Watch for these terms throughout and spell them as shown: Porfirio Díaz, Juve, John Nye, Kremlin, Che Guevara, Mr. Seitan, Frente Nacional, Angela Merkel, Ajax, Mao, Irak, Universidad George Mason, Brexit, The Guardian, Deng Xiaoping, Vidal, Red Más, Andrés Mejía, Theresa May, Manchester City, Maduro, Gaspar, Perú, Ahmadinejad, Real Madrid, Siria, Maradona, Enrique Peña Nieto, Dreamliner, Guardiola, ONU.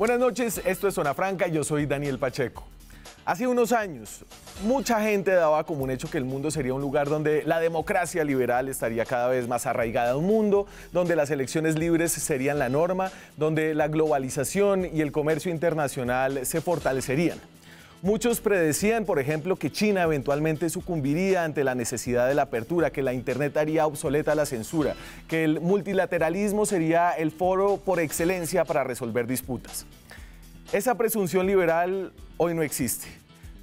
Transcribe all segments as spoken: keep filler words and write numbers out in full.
Buenas noches, esto es Zona Franca, yo soy Daniel Pacheco. Hace unos años, mucha gente daba como un hecho que el mundo sería un lugar donde la democracia liberal estaría cada vez más arraigada a un mundo, donde las elecciones libres serían la norma, donde la globalización y el comercio internacional se fortalecerían. Muchos predecían, por ejemplo, que China eventualmente sucumbiría ante la necesidad de la apertura, que la Internet haría obsoleta la censura, que el multilateralismo sería el foro por excelencia para resolver disputas. Esa presunción liberal hoy no existe.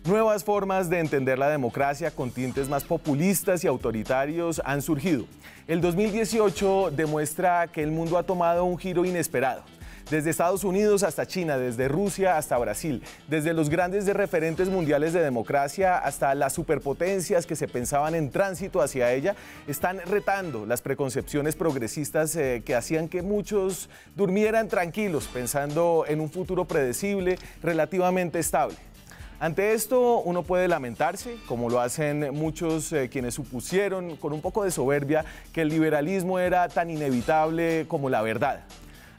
Nuevas formas de entender la democracia con tintes más populistas y autoritarios han surgido. El dos mil dieciocho demuestra que el mundo ha tomado un giro inesperado. Desde Estados Unidos hasta China, desde Rusia hasta Brasil, desde los grandes referentes mundiales de democracia hasta las superpotencias que se pensaban en tránsito hacia ella, están retando las preconcepciones progresistas eh, que hacían que muchos durmieran tranquilos, pensando en un futuro predecible, relativamente estable. Ante esto uno puede lamentarse, como lo hacen muchos eh, quienes supusieron con un poco de soberbia que el liberalismo era tan inevitable como la verdad.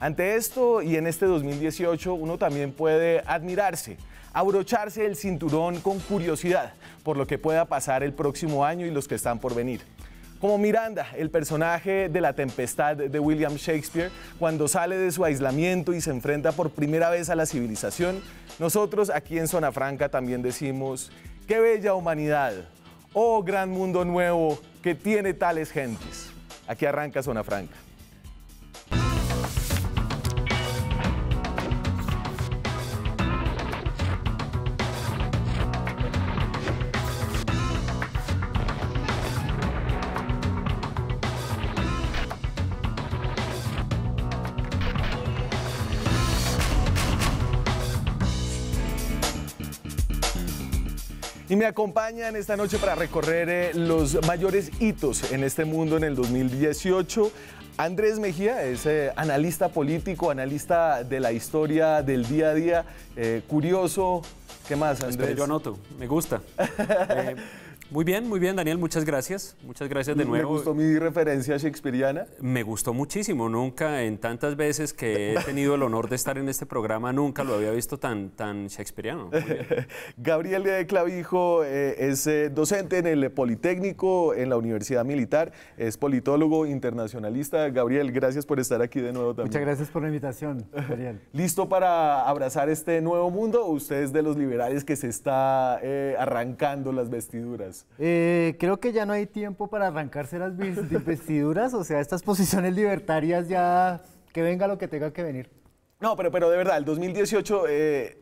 Ante esto y en este dos mil dieciocho uno también puede admirarse, abrocharse el cinturón con curiosidad por lo que pueda pasar el próximo año y los que están por venir. Como Miranda, el personaje de La tempestad de William Shakespeare, cuando sale de su aislamiento y se enfrenta por primera vez a la civilización, nosotros aquí en Zona Franca también decimos, ¡qué bella humanidad! ¡Oh gran mundo nuevo que tiene tales gentes! Aquí arranca Zona Franca. Y me acompañan esta noche para recorrer eh, los mayores hitos en este mundo en el dos mil dieciocho. Andrés Mejía es eh, analista político, analista de la historia del día a día, eh, curioso. ¿Qué más, Andrés? Pero yo anoto, me gusta. eh, muy bien, muy bien, Daniel, muchas gracias. Muchas gracias de nuevo. ¿Me gustó mi referencia shakespeariana? Me gustó muchísimo. Nunca, en tantas veces que he tenido el honor de estar en este programa, nunca lo había visto tan, tan shakespeariano. Gabriel de Clavijo eh, es eh, docente en el Politécnico, en la Universidad Militar, es politólogo internacionalista. Gabriel, gracias por estar aquí de nuevo también. Muchas gracias por la invitación, Gabriel. ¿Listo para abrazar este nuevo mundo? ¿Usted es de los liberales que se está eh, arrancando las vestiduras? Eh, creo que ya no hay tiempo para arrancarse las vestiduras, o sea, estas posiciones libertarias ya que venga lo que tenga que venir. No, pero, pero de verdad, el dos mil dieciocho, eh,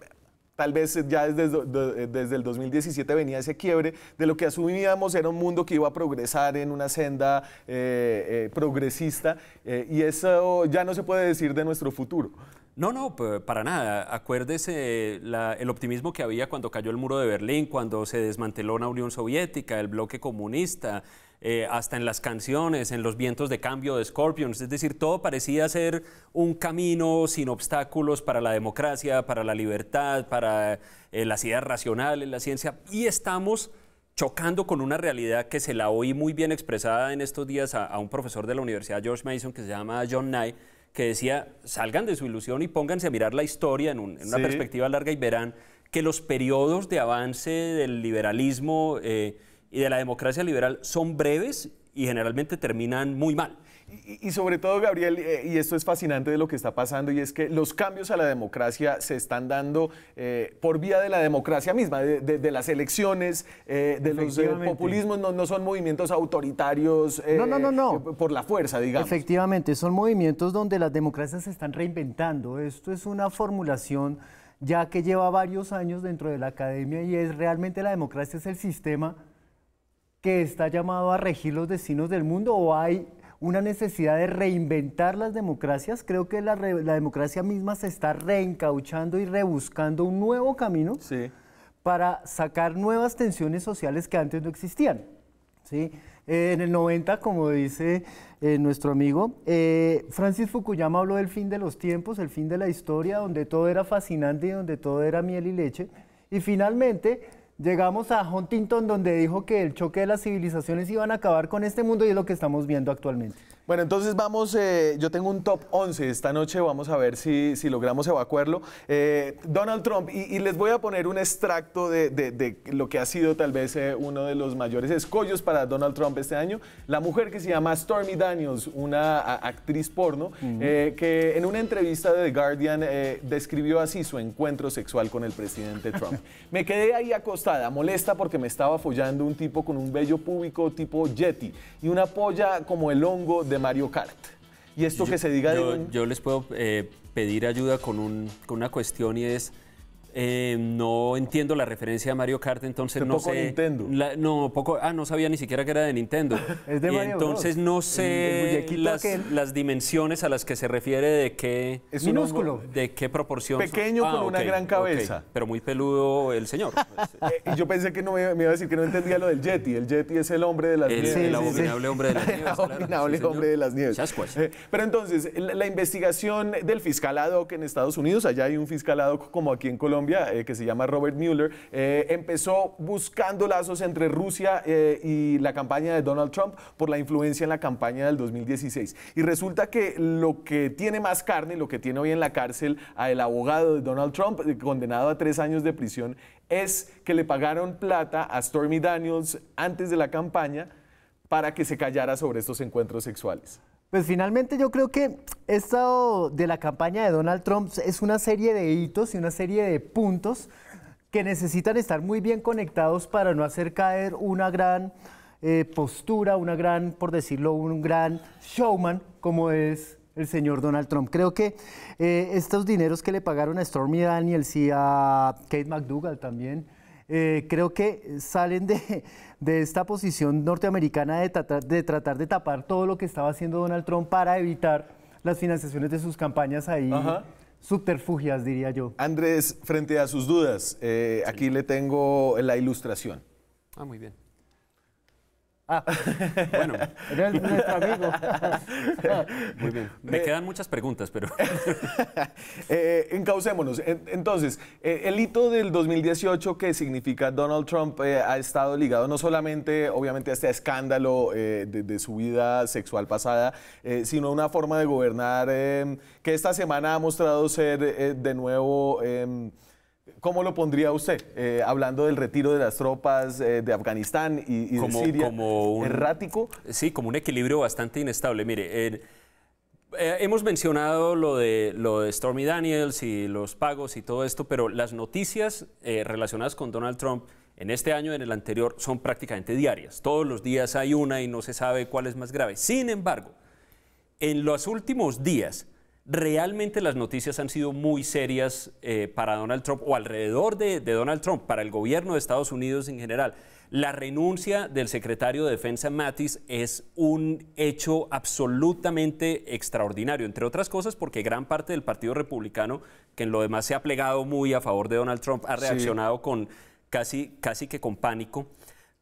tal vez ya desde, desde el dos mil diecisiete venía ese quiebre de lo que asumíamos era un mundo que iba a progresar en una senda eh, eh, progresista eh, y eso ya no se puede decir de nuestro futuro. No, no, para nada. Acuérdese la, el optimismo que había cuando cayó el muro de Berlín, cuando se desmanteló la Unión Soviética, el bloque comunista, eh, hasta en las canciones, en los vientos de cambio de Scorpions. Es decir, todo parecía ser un camino sin obstáculos para la democracia, para la libertad, para eh, las ideas racionales, la ciencia. Y estamos chocando con una realidad que se la oí muy bien expresada en estos días a, a un profesor de la Universidad George Mason que se llama John Nye, que decía, salgan de su ilusión y pónganse a mirar la historia en, un, en una sí. perspectiva larga y verán que los periodos de avance del liberalismo eh, y de la democracia liberal son breves y generalmente terminan muy mal. Y, y sobre todo, Gabriel, eh, y esto es fascinante de lo que está pasando, y es que los cambios a la democracia se están dando eh, por vía de la democracia misma, de, de, de las elecciones, eh, de los eh, populismos, no, no son movimientos autoritarios eh, no, no, no, no. por la fuerza, digamos. Efectivamente, son movimientos donde las democracias se están reinventando. Esto es una formulación ya que lleva varios años dentro de la academia y es realmente la democracia es el sistema que está llamado a regir los destinos del mundo o hay una necesidad de reinventar las democracias. Creo que la, re, la democracia misma se está reencauchando y rebuscando un nuevo camino sí. para sacar nuevas tensiones sociales que antes no existían. ¿Sí? Eh, en el noventa, como dice eh, nuestro amigo, eh, Francis Fukuyama habló del fin de los tiempos, el fin de la historia, donde todo era fascinante y donde todo era miel y leche. Y finalmente llegamos a Huntington, donde dijo que el choque de las civilizaciones iban a acabar con este mundo y es lo que estamos viendo actualmente. Bueno, entonces vamos, eh, yo tengo un top once esta noche, vamos a ver si, si logramos evacuarlo. Eh, Donald Trump, y, y les voy a poner un extracto de, de, de lo que ha sido tal vez eh, uno de los mayores escollos para Donald Trump este año. La mujer que se llama Stormy Daniels, una a, actriz porno, uh-huh. eh, que en una entrevista de The Guardian eh, describió así su encuentro sexual con el presidente Trump. Me quedé ahí acostada, molesta porque me estaba follando un tipo con un vello púbico tipo Yeti y una polla como el hongo de Mario Kart. Y esto yo, que se diga... Yo, de un... yo les puedo eh, pedir ayuda con, un, con una cuestión y es, eh, no entiendo la referencia a Mario Kart, entonces no poco sé... Nintendo. La, no, poco... Ah, no sabía ni siquiera que era de Nintendo. Es de Mario entonces Bros. No sé el, el las, las dimensiones a las que se refiere, de qué... Es minúsculo. De qué proporción. Pequeño son... ah, con okay, una gran cabeza. Okay. Pero muy peludo el señor. eh, yo pensé que no me, me iba a decir que no entendía lo del Yeti. El Yeti es el hombre de las el, nieves. El abominable sí, sí. hombre de las nieves. El abominable claro, sí, hombre de las nieves. Eh, pero entonces, la, la investigación del fiscal ad hoc en Estados Unidos, allá hay un fiscal ad hoc como aquí en Colombia, Eh, que se llama Robert Mueller, eh, empezó buscando lazos entre Rusia eh, y la campaña de Donald Trump por la influencia en la campaña del dos mil dieciséis. Y resulta que lo que tiene más carne, lo que tiene hoy en la cárcel al abogado de Donald Trump, eh, condenado a tres años de prisión, es que le pagaron plata a Stormy Daniels antes de la campaña para que se callara sobre estos encuentros sexuales. Pues finalmente yo creo que esto de la campaña de Donald Trump es una serie de hitos y una serie de puntos que necesitan estar muy bien conectados para no hacer caer una gran eh, postura, una gran, por decirlo, un gran showman como es el señor Donald Trump. Creo que eh, estos dineros que le pagaron a Stormy Daniels y a Kate McDougall también, Eh, creo que salen de, de esta posición norteamericana de tratar, de tratar de tapar todo lo que estaba haciendo Donald Trump para evitar las financiaciones de sus campañas ahí. Ajá. Subterfugias, diría yo. Andrés, frente a sus dudas, eh, sí. aquí le tengo la ilustración. Ah, muy bien. Ah, bueno, era nuestro amigo. Muy bien. Me eh, quedan muchas preguntas, pero... eh, encaucémonos. Entonces, eh, el hito del dos mil dieciocho que significa Donald Trump eh, ha estado ligado no solamente, obviamente, a este escándalo eh, de, de su vida sexual pasada, eh, sino a una forma de gobernar eh, que esta semana ha mostrado ser eh, de nuevo... Eh, ¿Cómo lo pondría usted? Eh, hablando del retiro de las tropas eh, de Afganistán y, y como, de Siria, como un, errático. Sí, como un equilibrio bastante inestable. Mire, eh, eh, hemos mencionado lo de, lo de Stormy Daniels y los pagos y todo esto, pero las noticias eh, relacionadas con Donald Trump en este año y en el anterior son prácticamente diarias. Todos los días hay una y no se sabe cuál es más grave. Sin embargo, en los últimos días... Realmente las noticias han sido muy serias eh, para Donald Trump o alrededor de, de Donald Trump, para el gobierno de Estados Unidos en general. La renuncia del secretario de Defensa Mattis es un hecho absolutamente extraordinario, entre otras cosas porque gran parte del Partido Republicano, que en lo demás se ha plegado muy a favor de Donald Trump, ha reaccionado sí. con casi, casi que con pánico.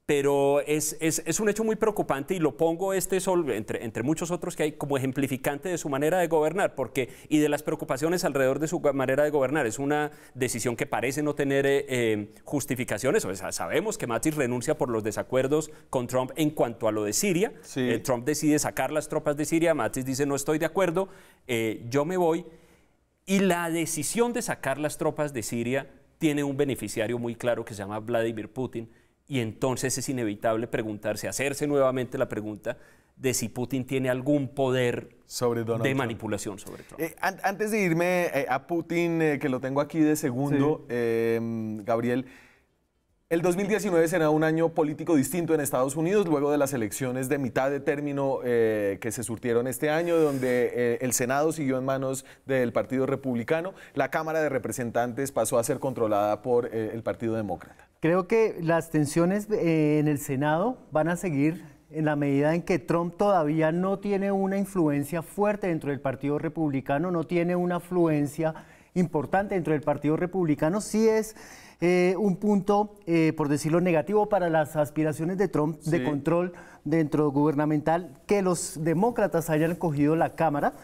Pero es, es, es un hecho muy preocupante y lo pongo este sol, entre, entre muchos otros que hay, como ejemplificante de su manera de gobernar porque, y de las preocupaciones alrededor de su manera de gobernar. Es una decisión que parece no tener eh, justificaciones. O sea, sabemos que Mattis renuncia por los desacuerdos con Trump en cuanto a lo de Siria. Sí. Eh, Trump decide sacar las tropas de Siria, Mattis dice no estoy de acuerdo, eh, yo me voy. Y la decisión de sacar las tropas de Siria tiene un beneficiario muy claro que se llama Vladimir Putin. Y entonces es inevitable preguntarse, hacerse nuevamente la pregunta de si Putin tiene algún poder sobre de Trump. manipulación sobre Trump. Eh, an antes de irme eh, a Putin, eh, que lo tengo aquí de segundo, sí. eh, Gabriel, el dos mil diecinueve será un año político distinto en Estados Unidos, luego de las elecciones de mitad de término eh, que se surtieron este año, donde eh, el Senado siguió en manos del Partido Republicano, la Cámara de Representantes pasó a ser controlada por eh, el Partido Demócrata. Creo que las tensiones eh, en el Senado van a seguir en la medida en que Trump todavía no tiene una influencia fuerte dentro del Partido Republicano, no tiene una afluencia importante dentro del Partido Republicano. Sí es eh, un punto, eh, por decirlo, negativo para las aspiraciones de Trump sí. de control dentro gubernamental, que los demócratas hayan cogido la Cámara.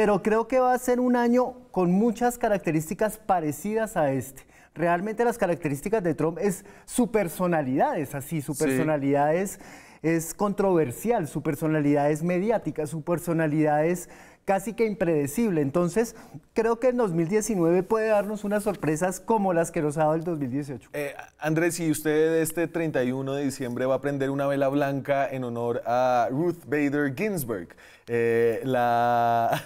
pero creo que va a ser un año con muchas características parecidas a este. Realmente las características de Trump es su personalidad, es así, su personalidad es, es controversial, su personalidad es mediática, su personalidad es casi que impredecible. Entonces, creo que en dos mil diecinueve puede darnos unas sorpresas como las que nos ha dado el dos mil dieciocho. Eh, Andrés, ¿y usted este treinta y uno de diciembre va a prender una vela blanca en honor a Ruth Bader Ginsburg, eh, la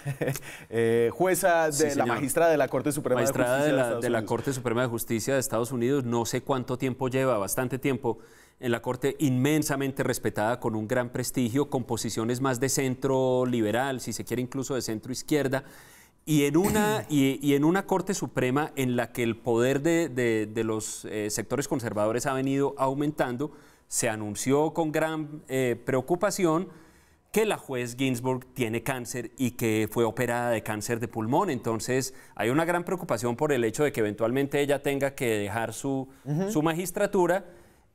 eh, jueza, de sí, la magistrada de la Corte Suprema de Justicia de, la, de, de la Corte Suprema de Justicia de Estados Unidos? No sé cuánto tiempo lleva, bastante tiempo en la Corte, inmensamente respetada, con un gran prestigio, con posiciones más de centro liberal, si se quiere incluso de centro izquierda, y en una, y, y en una Corte Suprema en la que el poder de, de, de los eh, sectores conservadores ha venido aumentando. Se anunció con gran eh, preocupación que la juez Ginsburg tiene cáncer y que fue operada de cáncer de pulmón. Entonces hay una gran preocupación por el hecho de que eventualmente ella tenga que dejar su, uh-huh. su magistratura.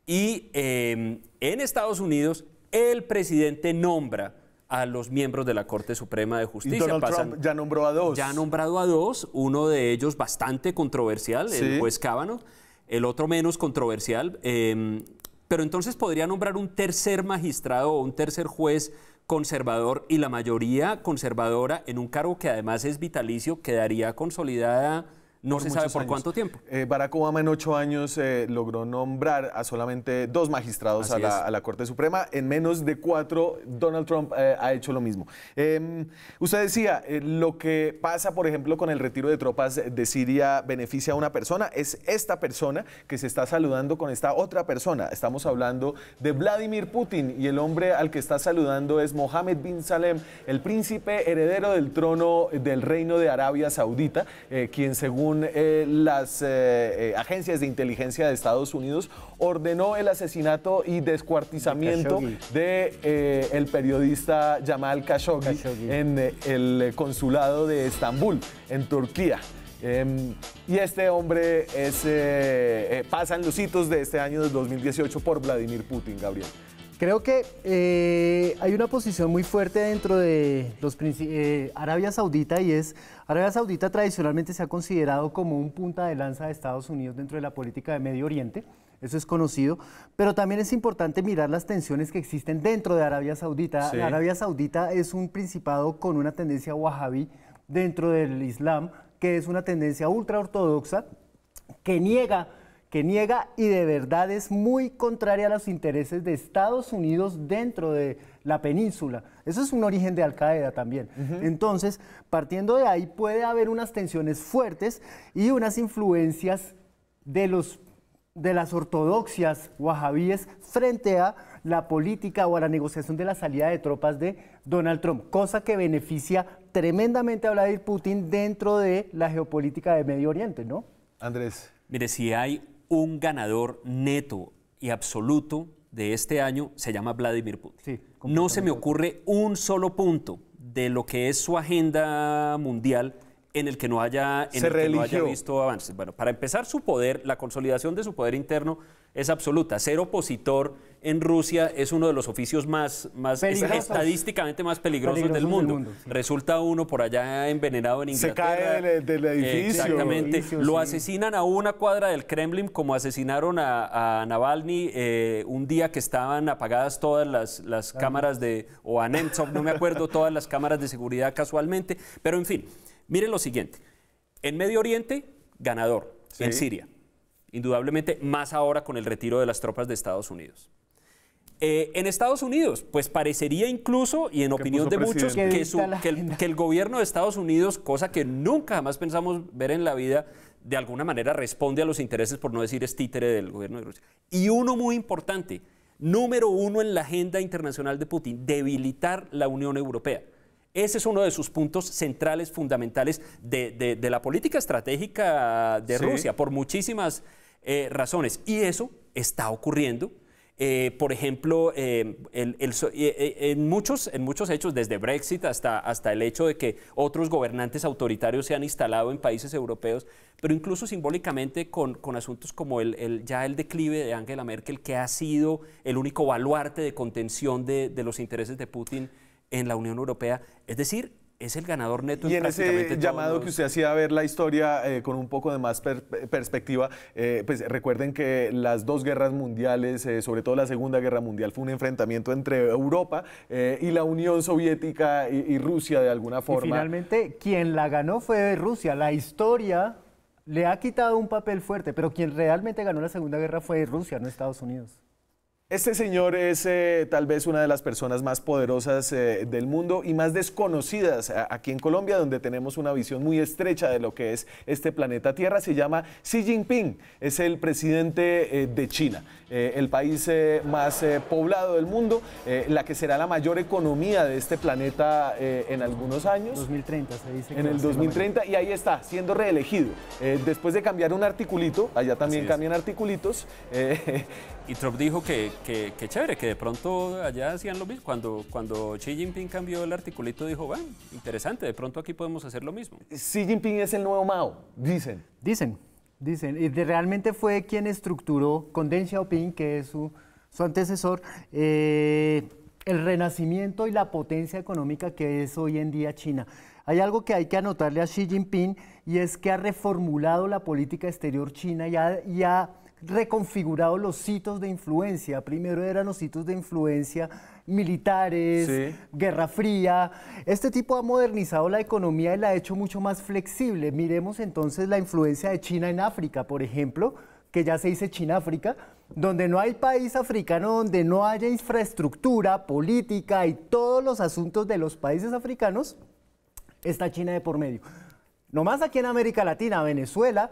Y eh, en Estados Unidos, el presidente nombra a los miembros de la Corte Suprema de Justicia. Y Donald Pasan, Trump ya nombró a dos. Ya ha nombrado a dos, uno de ellos bastante controversial, sí. el juez Kavanaugh, el otro menos controversial. Eh, pero entonces podría nombrar un tercer magistrado o un tercer juez conservador, y la mayoría conservadora en un cargo que además es vitalicio, quedaría consolidada. No se sabe por cuánto tiempo. Eh, Barack Obama en ocho años eh, logró nombrar a solamente dos magistrados a la, a la Corte Suprema. En menos de cuatro, Donald Trump eh, ha hecho lo mismo. Eh, usted decía, eh, lo que pasa, por ejemplo, con el retiro de tropas de Siria beneficia a una persona. Es esta persona que se está saludando con esta otra persona. Estamos hablando de Vladimir Putin, y el hombre al que está saludando es Mohammed bin Salem, el príncipe heredero del trono del Reino de Arabia Saudita, eh, quien, según Eh, las eh, eh, agencias de inteligencia de Estados Unidos, ordenó el asesinato y descuartizamiento de, eh, el periodista Jamal Khashoggi, Khashoggi. en eh, el consulado de Estambul, en Turquía. Eh, y este hombre es, eh, eh, pasan los hitos de este año del dos mil dieciocho por Vladimir Putin, Gabriel. Creo que eh, hay una posición muy fuerte dentro de los eh, Arabia Saudita, y es, Arabia Saudita tradicionalmente se ha considerado como un punta de lanza de Estados Unidos dentro de la política de Medio Oriente, eso es conocido, pero también es importante mirar las tensiones que existen dentro de Arabia Saudita. Sí. Arabia Saudita es un principado con una tendencia wahabí dentro del Islam, que es una tendencia ultraortodoxa que niega que niega y de verdad es muy contraria a los intereses de Estados Unidos dentro de la península. Eso es un origen de Al Qaeda también. Uh-huh. Entonces, partiendo de ahí, puede haber unas tensiones fuertes y unas influencias de, los, de las ortodoxias wahabíes frente a la política o a la negociación de la salida de tropas de Donald Trump, cosa que beneficia tremendamente a Vladimir Putin dentro de la geopolítica de Medio Oriente, ¿no? Andrés. Mire, si hay un ganador neto y absoluto de este año, se llama Vladimir Putin. Sí, no se me ocurre un solo punto de lo que es su agenda mundial en el que no haya, en el que no haya visto avances. Bueno, para empezar, su poder, la consolidación de su poder interno es absoluta. Ser opositor en Rusia es uno de los oficios más, más es estadísticamente más peligrosos, peligrosos del mundo. Del mundo sí. Resulta uno por allá envenenado en Inglaterra. Se cae del, del edificio. Exactamente. Edificio, Lo sí. asesinan a una cuadra del Kremlin, como asesinaron a, a Navalny eh, un día que estaban apagadas todas las, las cámaras de... o a Nemtsov, no me acuerdo, todas las cámaras de seguridad casualmente. Pero en fin, miren lo siguiente. En Medio Oriente, ganador. Sí. En Siria, indudablemente, más ahora con el retiro de las tropas de Estados Unidos. Eh, en Estados Unidos, pues parecería incluso, y en opinión de muchos, que, su, que, el, que el gobierno de Estados Unidos, cosa que nunca jamás pensamos ver en la vida, de alguna manera responde a los intereses, por no decir es títere, del gobierno de Rusia. Y uno muy importante, número uno en la agenda internacional de Putin, debilitar la Unión Europea. Ese es uno de sus puntos centrales, fundamentales de, de, de la política estratégica de sí. Rusia, por muchísimas eh, razones. Y eso está ocurriendo. Eh, por ejemplo, eh, el, el, eh, en, muchos, en muchos hechos, desde Brexit hasta, hasta el hecho de que otros gobernantes autoritarios se han instalado en países europeos, pero incluso simbólicamente con, con asuntos como el, el, ya el declive de Angela Merkel, que ha sido el único baluarte de contención de, de los intereses de Putin en la Unión Europea. Es decir, es el ganador neto. Y en, en ese llamado los... que usted hacía a ver la historia eh, con un poco de más per perspectiva, eh, pues recuerden que las dos guerras mundiales, eh, sobre todo la Segunda Guerra Mundial, fue un enfrentamiento entre Europa eh, y la Unión Soviética y, y Rusia de alguna forma. Y finalmente, quien la ganó fue Rusia. La historia le ha quitado un papel fuerte, pero quien realmente ganó la Segunda Guerra fue Rusia, no Estados Unidos. Este señor es eh, tal vez una de las personas más poderosas eh, del mundo y más desconocidas aquí en Colombia, donde tenemos una visión muy estrecha de lo que es este planeta Tierra. Se llama Xi Jinping, es el presidente eh, de China, eh, el país eh, más eh, poblado del mundo, eh, la que será la mayor economía de este planeta eh, en algunos años. dos mil treinta, se dice. Que en el dos mil treinta, y ahí está, siendo reelegido. Eh, después de cambiar un articulito, allá también cambian articulitos. Eh, Y Trump dijo que, que, que chévere, que de pronto allá hacían lo mismo. Cuando, cuando Xi Jinping cambió el articulito, dijo, bueno, interesante, de pronto aquí podemos hacer lo mismo. Xi Jinping es el nuevo Mao, dicen. Dicen, dicen. Y de, realmente fue quien estructuró con Deng Xiaoping, que es su, su antecesor, eh, el renacimiento y la potencia económica que es hoy en día China. Hay algo que hay que anotarle a Xi Jinping, y es que ha reformulado la política exterior china y ha... Y ha reconfigurado los hitos de influencia. Primero eran los hitos de influencia militares, sí. Guerra Fría. Este tipo ha modernizado la economía y la ha hecho mucho más flexible. Miremos entonces la influencia de China en África, por ejemplo, que ya se dice China-África, donde no hay país africano, donde no haya infraestructura, política y todos los asuntos de los países africanos, está China de por medio. Nomás aquí en América Latina, Venezuela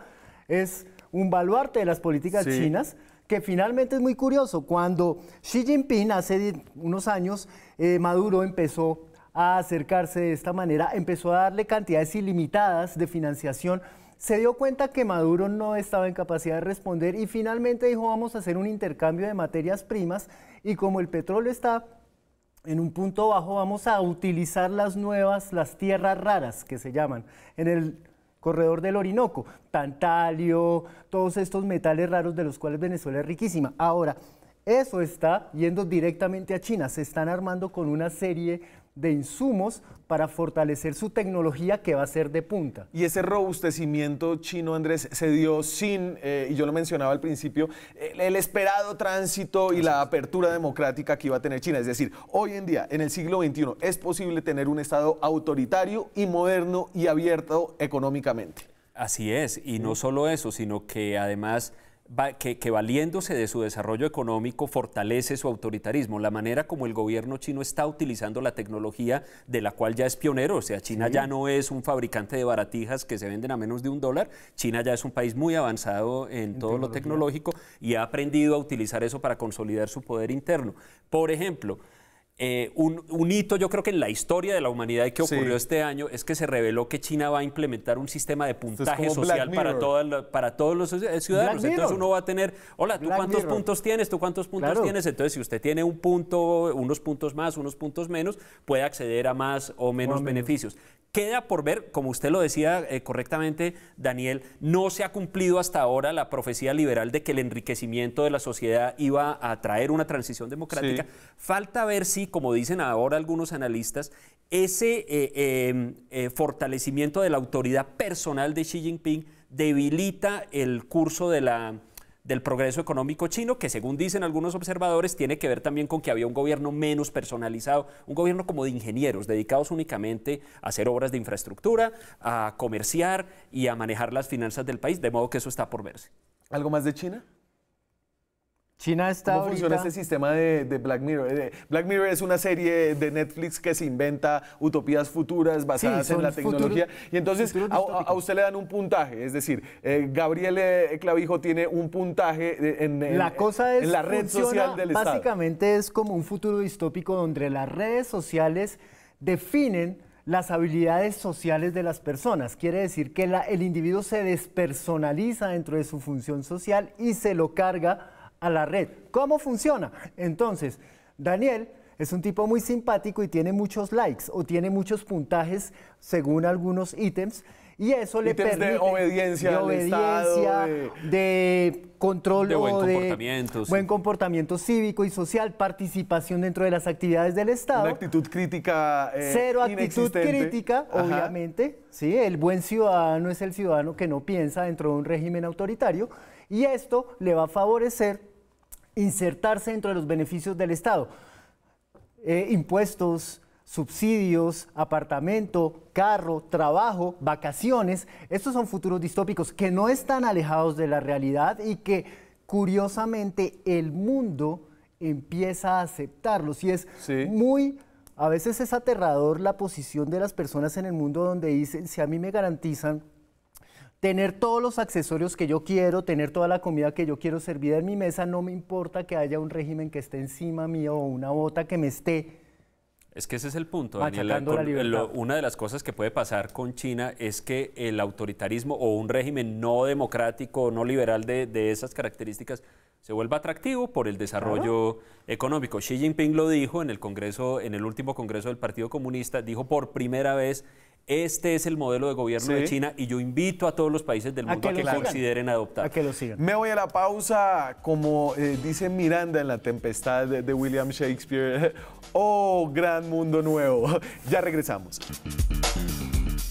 es... un baluarte de las políticas sí. chinas, que finalmente es muy curioso. Cuando Xi Jinping hace unos años, eh, Maduro empezó a acercarse de esta manera, empezó a darle cantidades ilimitadas de financiación, se dio cuenta que Maduro no estaba en capacidad de responder y finalmente dijo, vamos a hacer un intercambio de materias primas, y como el petróleo está en un punto bajo, vamos a utilizar las nuevas, las tierras raras que se llaman, en el... corredor del Orinoco, tantalio, todos estos metales raros de los cuales Venezuela es riquísima. Ahora, eso está yendo directamente a China, se están armando con una serie de insumos para fortalecer su tecnología, que va a ser de punta. Y ese robustecimiento chino, Andrés, se dio sin, eh, y yo lo mencionaba al principio, el, el esperado tránsito y la apertura democrática que iba a tener China. Es decir, hoy en día, en el siglo veintiuno, es posible tener un Estado autoritario y moderno y abierto económicamente. Así es, y no solo eso, sino que además... Que, que valiéndose de su desarrollo económico fortalece su autoritarismo, la manera como el gobierno chino está utilizando la tecnología, de la cual ya es pionero. O sea, China sí. ya no es un fabricante de baratijas que se venden a menos de un dólar, China ya es un país muy avanzado en, en todo lo tecnológico y ha aprendido a utilizar eso para consolidar su poder interno. Por ejemplo, Eh, un, un hito, yo creo que en la historia de la humanidad que ocurrió sí. este año, es que se reveló que China va a implementar un sistema de puntaje social para, toda la, para todos los ciudadanos. Entonces uno va a tener, hola, ¿tú Black cuántos Mirror. puntos tienes? ¿Tú cuántos puntos claro. tienes? Entonces si usted tiene un punto, unos puntos más, unos puntos menos, puede acceder a más o menos o beneficios. Menos. Queda por ver, como usted lo decía eh, correctamente, Daniel, no se ha cumplido hasta ahora la profecía liberal de que el enriquecimiento de la sociedad iba a traer una transición democrática. Sí. Falta ver si, como dicen ahora algunos analistas, ese eh, eh, eh, fortalecimiento de la autoridad personal de Xi Jinping debilita el curso de la... del progreso económico chino, que según dicen algunos observadores tiene que ver también con que había un gobierno menos personalizado, un gobierno como de ingenieros, dedicados únicamente a hacer obras de infraestructura, a comerciar y a manejar las finanzas del país, de modo que eso está por verse. ¿Algo más de China? China está ¿Cómo ahorita? funciona este sistema de, de Black Mirror? Black Mirror es una serie de Netflix que se inventa utopías futuras basadas sí, en la tecnología. Futuro, y entonces a, a usted le dan un puntaje, es decir, eh, Gabriel de Clavijo tiene un puntaje en, en, la, cosa es, en la red funciona, social del Estado. Básicamente es como un futuro distópico donde las redes sociales definen las habilidades sociales de las personas. Quiere decir que la, el individuo se despersonaliza dentro de su función social y se lo carga a la red. ¿Cómo funciona? Entonces, Daniel es un tipo muy simpático y tiene muchos likes o tiene muchos puntajes según algunos ítems, Y eso le permite de obediencia, de, al obediencia, Estado, de... de control de buen o de comportamiento, buen sí. comportamiento cívico y social, participación dentro de las actividades del Estado. Una actitud crítica eh, Cero actitud crítica, Ajá. obviamente. ¿sí? El buen ciudadano es el ciudadano que no piensa dentro de un régimen autoritario, y esto le va a favorecer insertarse dentro de los beneficios del Estado. Eh, impuestos, subsidios, apartamento, carro, trabajo, vacaciones. Estos son futuros distópicos que no están alejados de la realidad y que, curiosamente, el mundo empieza a aceptarlos. Y es sí. muy... A veces es aterrador la posición de las personas en el mundo donde dicen, si a mí me garantizan tener todos los accesorios que yo quiero, tener toda la comida que yo quiero servida en mi mesa, no me importa que haya un régimen que esté encima mío o una bota que me esté... Es que ese es el punto, Daniela. Una de las cosas que puede pasar con China es que el autoritarismo o un régimen no democrático, no liberal de, de esas características se vuelva atractivo por el desarrollo claro. económico. Xi Jinping lo dijo en el Congreso, en el último Congreso del Partido Comunista, dijo por primera vez, este es el modelo de gobierno sí. de China, y yo invito a todos los países del mundo a que, a que consideren adoptar. A que lo sigan. Me voy a la pausa, como eh, dice Miranda en La Tempestad de, de William Shakespeare. ¡Oh, gran mundo nuevo! Ya regresamos.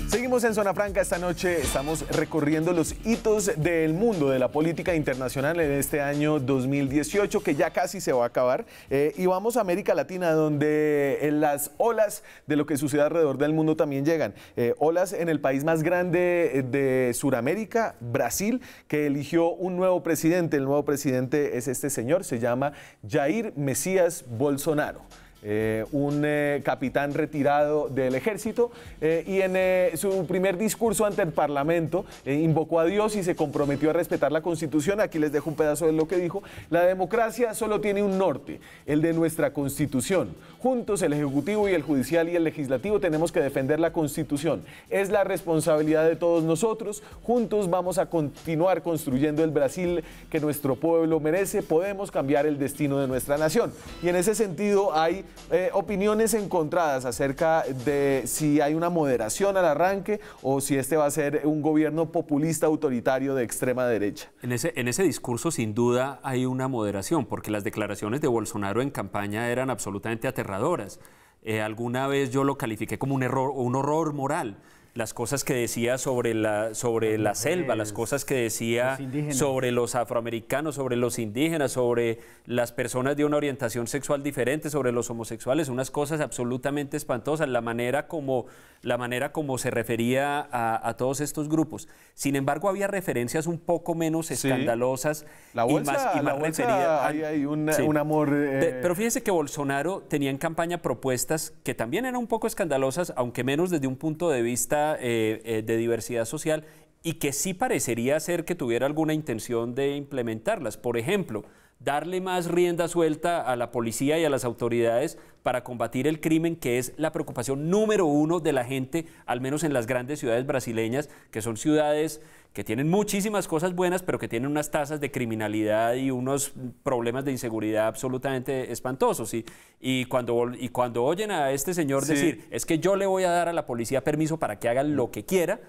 Seguimos en Zona Franca. Esta noche estamos recorriendo los hitos del mundo de la política internacional en este año dos mil dieciocho, que ya casi se va a acabar, eh, y vamos a América Latina, donde en las olas de lo que sucede alrededor del mundo también llegan. Eh, olas en el país más grande de Sudamérica, Brasil, que eligió un nuevo presidente. El nuevo presidente es este señor, se llama Jair Messias Bolsonaro. Eh, un eh, capitán retirado del ejército, eh, y en eh, su primer discurso ante el Parlamento eh, invocó a Dios y se comprometió a respetar la Constitución. Aquí les dejo un pedazo de lo que dijo. La democracia solo tiene un norte, el de nuestra Constitución. Juntos, el Ejecutivo y el Judicial y el Legislativo, tenemos que defender la Constitución. Es la responsabilidad de todos nosotros. Juntos vamos a continuar construyendo el Brasil que nuestro pueblo merece. Podemos cambiar el destino de nuestra nación. Y en ese sentido hay Eh, opiniones encontradas acerca de si hay una moderación al arranque o si este va a ser un gobierno populista autoritario de extrema derecha. En ese, en ese discurso sin duda hay una moderación, porque las declaraciones de Bolsonaro en campaña eran absolutamente aterradoras. Eh, alguna vez yo lo califiqué como un error, un horror moral. Las cosas que decía sobre la, sobre la selva, las cosas que decía sobre los afroamericanos, sobre los indígenas, sobre las personas de una orientación sexual diferente, sobre los homosexuales, unas cosas absolutamente espantosas, la manera como, la manera como se refería a, a todos estos grupos. Sin embargo, había referencias un poco menos escandalosas. Sí. La bolsa, y más, y más la bolsa referida a, hay, hay una, sí. un amor... Eh... De, pero fíjense que Bolsonaro tenía en campaña propuestas que también eran un poco escandalosas, aunque menos desde un punto de vista Eh, eh, de diversidad social, y que sí parecería ser que tuviera alguna intención de implementarlas. Por ejemplo, darle más rienda suelta a la policía y a las autoridades para combatir el crimen, que es la preocupación número uno de la gente, al menos en las grandes ciudades brasileñas, que son ciudades que tienen muchísimas cosas buenas, pero que tienen unas tasas de criminalidad y unos problemas de inseguridad absolutamente espantosos. Y, y, cuando, y cuando oyen a este señor sí. decir, es que yo le voy a dar a la policía permiso para que hagan lo que quiera,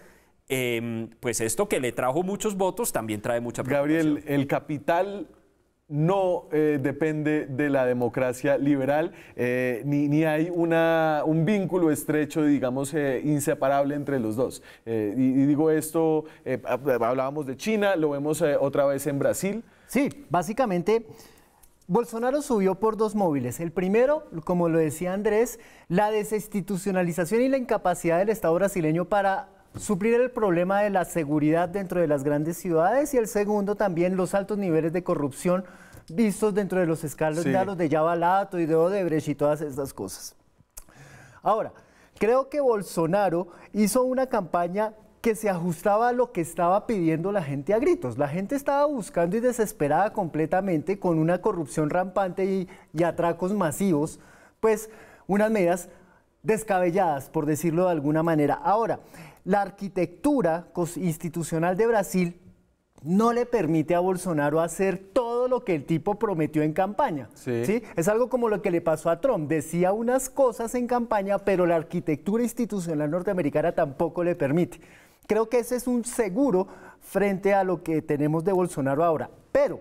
eh, pues esto que le trajo muchos votos también trae mucha preocupación. Gabriel, el capital... no eh, depende de la democracia liberal, eh, ni, ni hay una, un vínculo estrecho, digamos, eh, inseparable entre los dos. Eh, y, y digo esto, eh, hablábamos de China, lo vemos eh, otra vez en Brasil. Sí, básicamente Bolsonaro subió por dos móviles. El primero, como lo decía Andrés, la desinstitucionalización y la incapacidad del Estado brasileño para suplir el problema de la seguridad dentro de las grandes ciudades, y el segundo también los altos niveles de corrupción vistos dentro de los escándalos sí. de Yavalato y de Odebrecht y todas estas cosas. Ahora, creo que Bolsonaro hizo una campaña que se ajustaba a lo que estaba pidiendo la gente a gritos. La gente estaba buscando y desesperada completamente, con una corrupción rampante y, y atracos masivos, pues unas medidas descabelladas, por decirlo de alguna manera. Ahora, la arquitectura institucional de Brasil no le permite a Bolsonaro hacer todo lo que el tipo prometió en campaña. Sí. ¿sí? Es algo como lo que le pasó a Trump. Decía unas cosas en campaña, pero la arquitectura institucional norteamericana tampoco le permite. Creo que ese es un seguro frente a lo que tenemos de Bolsonaro ahora. Pero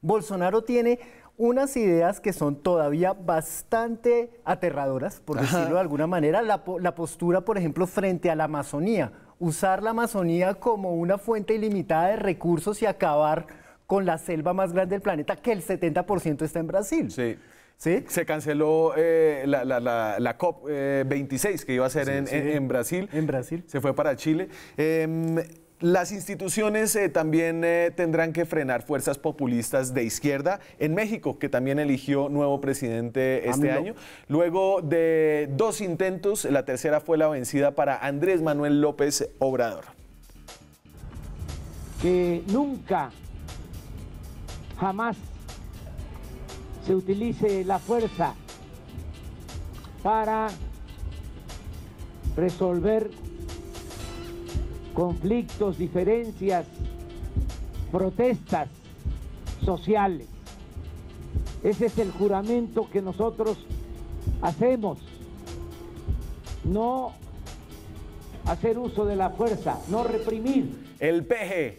Bolsonaro tiene unas ideas que son todavía bastante aterradoras, por decirlo de alguna manera. La, la postura, por ejemplo, frente a la Amazonía. Usar la Amazonía como una fuente ilimitada de recursos y acabar con la selva más grande del planeta, que el setenta por ciento está en Brasil. Sí. ¿Sí? Se canceló eh, la, la, la, la COP veintiséis eh, que iba a ser sí, en, sí. En, en Brasil. En Brasil. Se fue para Chile. Eh, Las instituciones eh, también eh, tendrán que frenar fuerzas populistas de izquierda en México, que también eligió nuevo presidente este año. Luego de dos intentos, la tercera fue la vencida para Andrés Manuel López Obrador. Que nunca, jamás se utilice la fuerza para resolver conflictos, diferencias, protestas sociales. Ese es el juramento que nosotros hacemos. No hacer uso de la fuerza, no reprimir. El peje,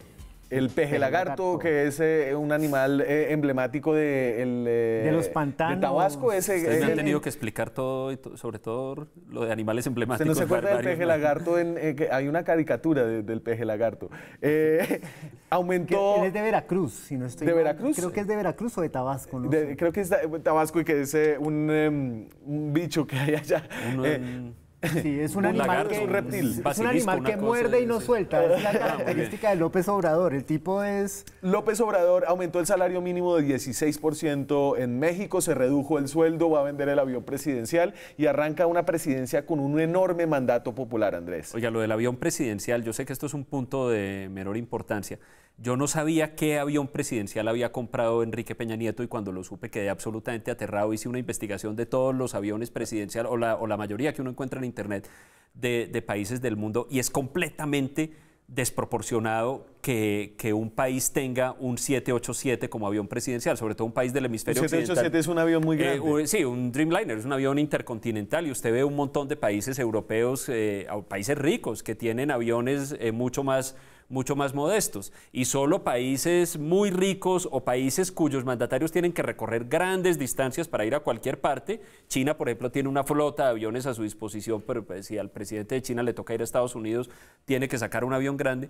el peje lagarto, que es eh, un animal eh, emblemático de, el, eh, de los pantanos de Tabasco. Ese, Ustedes eh, me han tenido que explicar todo, y to, sobre todo lo de animales emblemáticos. ¿Usted no se acuerda del peje lagarto? En, eh, que hay una caricatura de, del peje lagarto. Eh, aumentó... Él es de Veracruz, si no estoy... ¿De mal. Veracruz? Creo que es de Veracruz o de Tabasco. No de, creo que es de Tabasco y que es eh, un, um, un bicho que hay allá. Uno, eh, un... Sí, es un, un animal lagarto, que, un reptil. Es un animal que muerde y no suelta. Es la característica de López Obrador. El tipo es... López Obrador aumentó el salario mínimo de dieciséis por ciento en México, se redujo el sueldo, va a vender el avión presidencial y arranca una presidencia con un enorme mandato popular, Andrés. Oiga, lo del avión presidencial, yo sé que esto es un punto de menor importancia. Yo no sabía qué avión presidencial había comprado Enrique Peña Nieto y cuando lo supe quedé absolutamente aterrado. Hice una investigación de todos los aviones presidenciales o la, o la mayoría que uno encuentra en internet de, de países del mundo y es completamente desproporcionado que, que un país tenga un siete ocho siete como avión presidencial, sobre todo un país del hemisferio occidental. siete ocho siete es un avión muy grande. Eh, un, sí, un Dreamliner, es un avión intercontinental y usted ve un montón de países europeos, eh, países ricos que tienen aviones eh, mucho más... mucho más modestos, y solo países muy ricos o países cuyos mandatarios tienen que recorrer grandes distancias para ir a cualquier parte. China, por ejemplo, tiene una flota de aviones a su disposición, pero pues, si al presidente de China le toca ir a Estados Unidos, tiene que sacar un avión grande.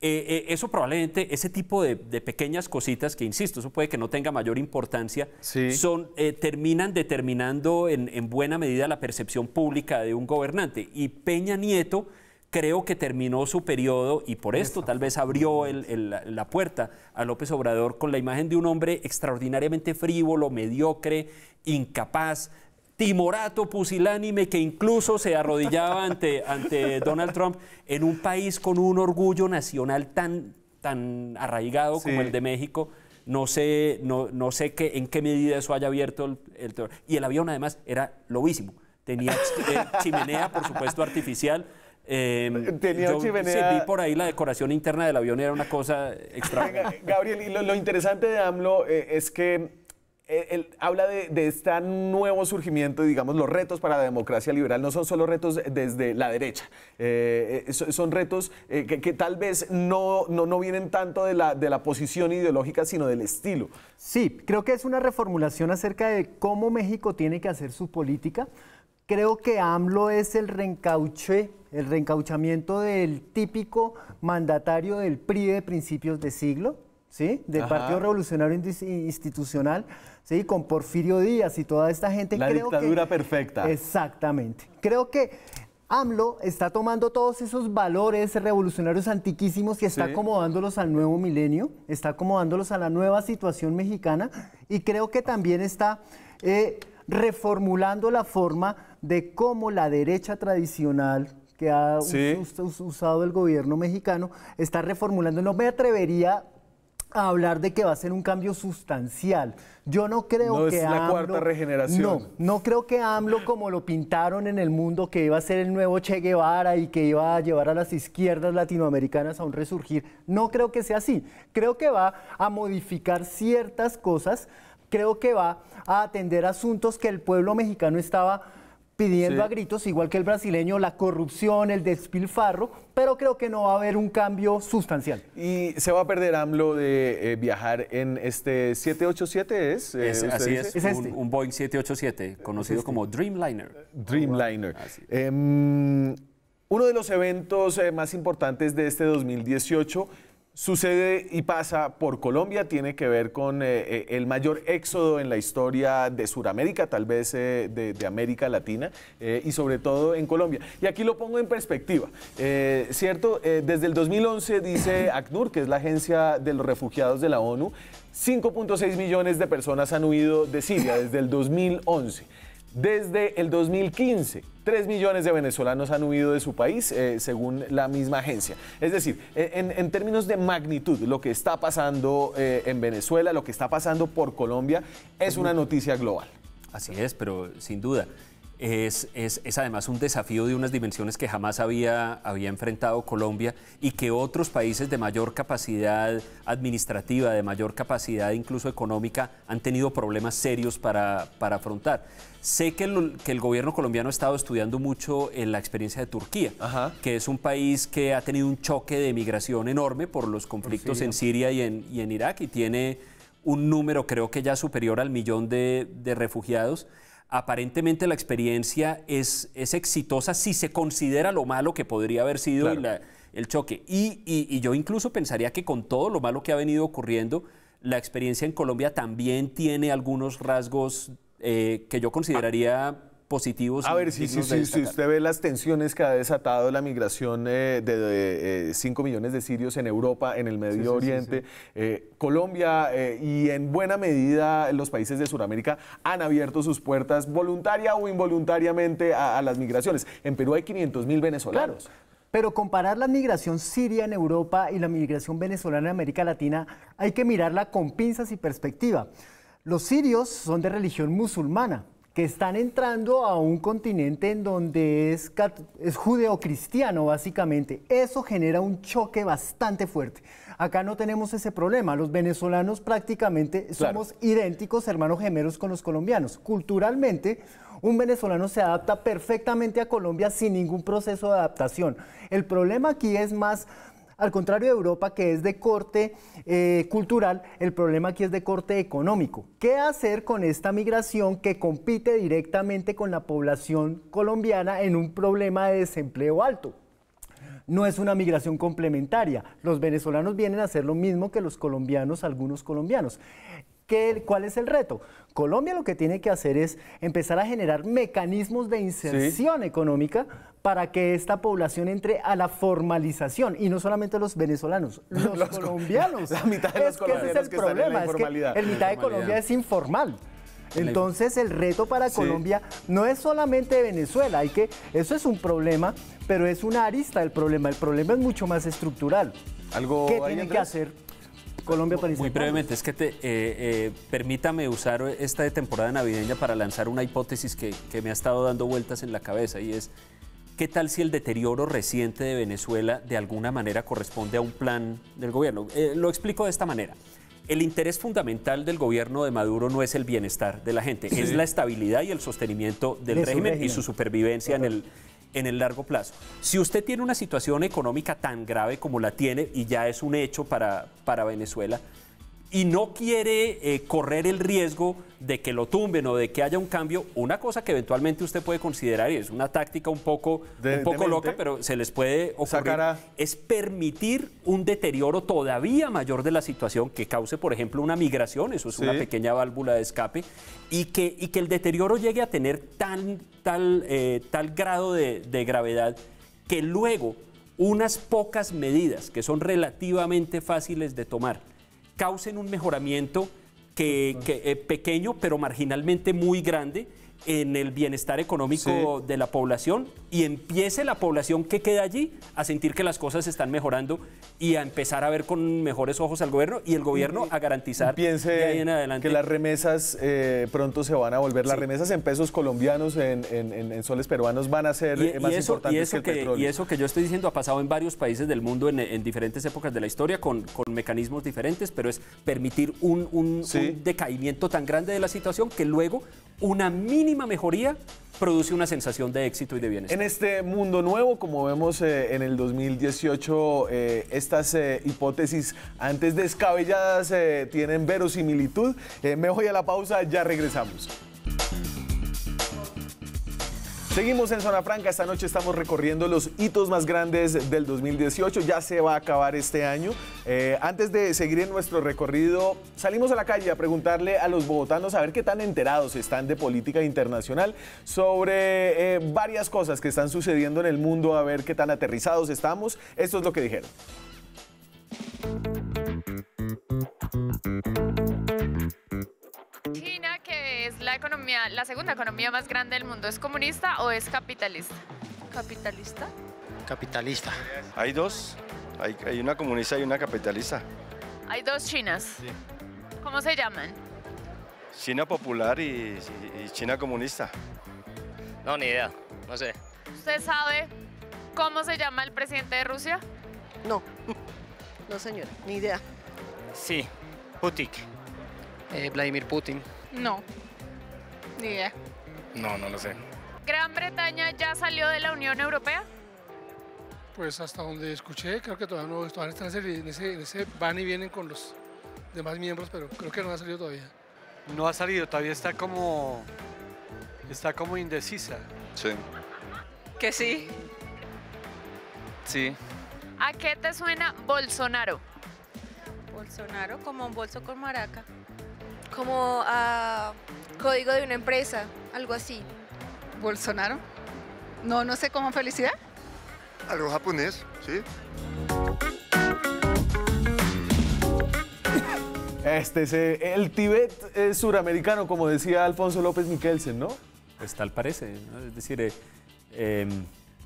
Eh, eh, eso probablemente, ese tipo de, de pequeñas cositas que, insisto, eso puede que no tenga mayor importancia, sí. son, eh, terminan determinando en, en buena medida la percepción pública de un gobernante. Y Peña Nieto creo que terminó su periodo y por esto tal vez abrió el, el, la puerta a López Obrador con la imagen de un hombre extraordinariamente frívolo, mediocre, incapaz, timorato, pusilánime, que incluso se arrodillaba ante, ante Donald Trump en un país con un orgullo nacional tan, tan arraigado como el de México. No sé, no, no sé qué, en qué medida eso haya abierto el, el... Y el avión además era lobísimo, tenía eh, chimenea, por supuesto, artificial. Eh, Tenía yo, chimenea. Sí, vi por ahí la decoración interna del avión, era una cosa extraña. Gabriel, y lo, lo interesante de AMLO eh, es que Él, él habla de, de este nuevo surgimiento, digamos, los retos para la democracia liberal no son solo retos desde la derecha, eh, son retos eh, que, que tal vez no, no, no vienen tanto de la, de la posición ideológica, sino del estilo. Sí, creo que es una reformulación acerca de cómo México tiene que hacer su política. Creo que AMLO es el reencauche, el reencauchamiento del típico mandatario del P R I de principios de siglo, ¿sí? Del Ajá. Partido Revolucionario Institucional, ¿sí? Con Porfirio Díaz y toda esta gente. La creo dictadura que... perfecta. Exactamente. Creo que AMLO está tomando todos esos valores revolucionarios antiquísimos y está sí. acomodándolos al nuevo milenio, está acomodándolos a la nueva situación mexicana y creo que también está eh, reformulando la forma de cómo la derecha tradicional que ha sí. us us usado el gobierno mexicano está reformulando. No me atrevería a hablar de que va a ser un cambio sustancial. Yo no creo no que es la AMLO, cuarta regeneración. No, no creo que AMLO, como lo pintaron en el mundo, que iba a ser el nuevo Che Guevara y que iba a llevar a las izquierdas latinoamericanas a un resurgir, no creo que sea así. Creo que va a modificar ciertas cosas, creo que va a atender asuntos que el pueblo mexicano estaba pidiendo sí. a gritos, igual que el brasileño, la corrupción, el despilfarro, pero creo que no va a haber un cambio sustancial. ¿Y se va a perder AMLO de eh, viajar en este siete ocho siete? ¿Es? Eh, es así dice? es, es este. un, un Boeing siete ocho siete, conocido es este. como Dreamliner. Dreamliner. Eh, uno de los eventos eh, más importantes de este dos mil dieciocho sucede y pasa por Colombia, tiene que ver con eh, el mayor éxodo en la historia de Sudamérica, tal vez eh, de, de América Latina, eh, y sobre todo en Colombia. Y aquí lo pongo en perspectiva, eh, ¿cierto? Eh, desde el dos mil once, dice ACNUR, que es la Agencia de los Refugiados de la ONU, cinco punto seis millones de personas han huido de Siria desde el dos mil once. Desde el dos mil quince, tres millones de venezolanos han huido de su país, eh, según la misma agencia. Es decir, en, en términos de magnitud, lo que está pasando eh, en Venezuela, lo que está pasando por Colombia, es una noticia global. Así es, pero sin duda. Es, es, es además un desafío de unas dimensiones que jamás había, había enfrentado Colombia y que otros países de mayor capacidad administrativa, de mayor capacidad incluso económica, han tenido problemas serios para, para afrontar. Sé que el, que el gobierno colombiano ha estado estudiando mucho en la experiencia de Turquía, Ajá. que es un país que ha tenido un choque de migración enorme por los conflictos por Siria. en Siria y en, y en Irak, y tiene un número creo que ya superior al millón de, de refugiados. Aparentemente la experiencia es, es exitosa si se considera lo malo que podría haber sido claro. la, el choque. Y, y, y yo incluso pensaría que con todo lo malo que ha venido ocurriendo, la experiencia en Colombia también tiene algunos rasgos eh, que yo consideraría... Ah. positivos. A ver, si sí, sí, sí, sí, usted ve las tensiones que ha desatado la migración eh, de cinco millones de sirios en Europa, en el Medio sí, Oriente, sí, sí, sí. Eh, Colombia eh, y en buena medida los países de Sudamérica han abierto sus puertas voluntaria o involuntariamente a, a las migraciones. En Perú hay quinientos mil venezolanos. Claro. Pero comparar la migración siria en Europa y la migración venezolana en América Latina hay que mirarla con pinzas y perspectiva. Los sirios son de religión musulmana, que están entrando a un continente en donde es, es judeocristiano, básicamente. Eso genera un choque bastante fuerte. Acá no tenemos ese problema. Los venezolanos prácticamente claro. somos idénticos, hermanos gemelos con los colombianos. Culturalmente, un venezolano se adapta perfectamente a Colombia sin ningún proceso de adaptación. El problema aquí es más... Al contrario de Europa, que es de corte eh, cultural, el problema aquí es de corte económico. ¿Qué hacer con esta migración que compite directamente con la población colombiana en un problema de desempleo alto? No es una migración complementaria. Los venezolanos vienen a hacer lo mismo que los colombianos, algunos colombianos. ¿Qué, ¿Cuál es el reto? Colombia lo que tiene que hacer es empezar a generar mecanismos de inserción sí. económica para que esta población entre a la formalización, y no solamente los venezolanos, los, los colombianos. La mitad de los es colombianos que ese es el que problema, la es que el mitad de Colombia es informal. Entonces el reto para sí. Colombia no es solamente Venezuela, hay que, eso es un problema, pero es una arista del problema, el problema es mucho más estructural. ¿Algo ¿Qué tiene que hacer? Colombia para Muy brevemente, es que te, eh, eh, permítame usar esta temporada navideña para lanzar una hipótesis que, que me ha estado dando vueltas en la cabeza, y es, ¿qué tal si el deterioro reciente de Venezuela de alguna manera corresponde a un plan del gobierno? Eh, lo explico de esta manera. El interés fundamental del gobierno de Maduro no es el bienestar de la gente, sí. es la estabilidad y el sostenimiento del de régimen, régimen y su supervivencia claro. en el... en el largo plazo. Si usted tiene una situación económica tan grave como la tiene, y ya es un hecho para, para Venezuela, y no quiere eh, correr el riesgo de que lo tumben o de que haya un cambio, una cosa que eventualmente usted puede considerar, y es una táctica un poco, de, un poco loca, pero se les puede ocurrir, a... es permitir un deterioro todavía mayor de la situación que cause, por ejemplo, una migración, eso es sí. una pequeña válvula de escape, y que, y que el deterioro llegue a tener tan, tal, eh, tal grado de, de gravedad que luego unas pocas medidas que son relativamente fáciles de tomar causen un mejoramiento que, que, eh, pequeño, pero marginalmente muy grande en el bienestar económico sí. de la población, y empiece la población que queda allí a sentir que las cosas están mejorando y a empezar a ver con mejores ojos al gobierno, y el gobierno a garantizar piense de ahí en adelante que las remesas eh, pronto se van a volver, las sí. remesas en pesos colombianos, en, en, en, en soles peruanos van a ser y, más y eso, importantes y eso que, que el petróleo. Y eso que yo estoy diciendo ha pasado en varios países del mundo en, en diferentes épocas de la historia con, con mecanismos diferentes, pero es permitir un, un, sí. un decaimiento tan grande de la situación que luego una mínima mejoría produce una sensación de éxito y de bienestar. En este mundo nuevo, como vemos eh, en el dos mil dieciocho, eh, estas eh, hipótesis antes descabelladas eh, tienen verosimilitud. Eh, me voy a la pausa, ya regresamos. Seguimos en Zona Franca, esta noche estamos recorriendo los hitos más grandes del dos mil dieciocho, ya se va a acabar este año. Eh, antes de seguir en nuestro recorrido, salimos a la calle a preguntarle a los bogotanos a ver qué tan enterados están de política internacional, sobre eh, varias cosas que están sucediendo en el mundo, a ver qué tan aterrizados estamos. Esto es lo que dijeron. China, que es la economía, la segunda economía más grande del mundo, ¿es comunista o es capitalista? ¿Capitalista? Capitalista. Hay dos, hay, hay una comunista y una capitalista. Hay dos Chinas. Sí. ¿Cómo se llaman? China popular y, y, y China comunista. No, ni idea, no sé. ¿Usted sabe cómo se llama el presidente de Rusia? No, no señora, ni idea. Sí, Putin. Eh, Vladimir Putin. No, ni idea. No, no lo sé. ¿Gran Bretaña ya salió de la Unión Europea? Pues hasta donde escuché, creo que todavía no, todavía están en ese, en ese van y vienen con los demás miembros, pero creo que no ha salido todavía. No ha salido, todavía está como, está como indecisa. Sí. ¿Que sí? Sí. ¿A qué te suena Bolsonaro? Bolsonaro, como un bolso con maraca. Como a uh, código de una empresa, algo así. ¿Bolsonaro? No, no sé, ¿cómo felicidad? Algo japonés, sí. Este es eh, el Tíbet eh, suramericano, como decía Alfonso López Michelsen, ¿no? Pues tal parece, ¿no? Es decir... Eh, eh,